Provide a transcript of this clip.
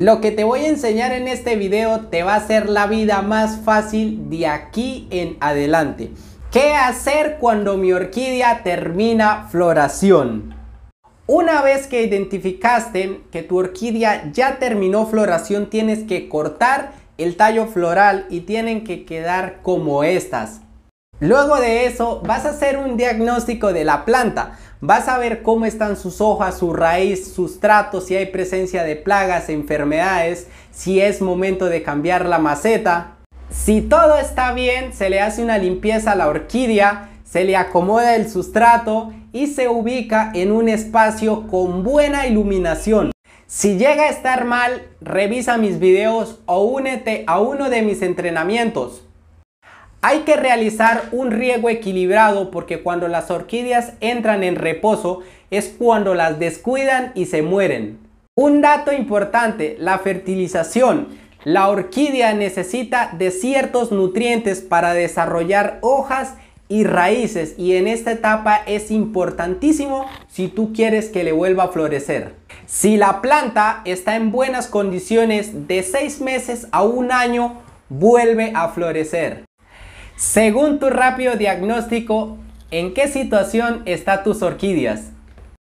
Lo que te voy a enseñar en este video te va a hacer la vida más fácil de aquí en adelante. ¿Qué hacer cuando mi orquídea termina floración? Una vez que identificaste que tu orquídea ya terminó floración, tienes que cortar el tallo floral y tienen que quedar como estas. Luego de eso vas a hacer un diagnóstico de la planta. Vas a ver cómo están sus hojas, su raíz, sustrato, si hay presencia de plagas, enfermedades, si es momento de cambiar la maceta. Si todo está bien, se le hace una limpieza a la orquídea, se le acomoda el sustrato y se ubica en un espacio con buena iluminación. Si llega a estar mal, revisa mis videos o únete a uno de mis entrenamientos. Hay que realizar un riego equilibrado porque cuando las orquídeas entran en reposo es cuando las descuidan y se mueren. Un dato importante, la fertilización. La orquídea necesita de ciertos nutrientes para desarrollar hojas y raíces, y en esta etapa es importantísimo si tú quieres que le vuelva a florecer. Si la planta está en buenas condiciones, de 6 meses a un año vuelve a florecer. Según tu rápido diagnóstico, ¿en qué situación están tus orquídeas?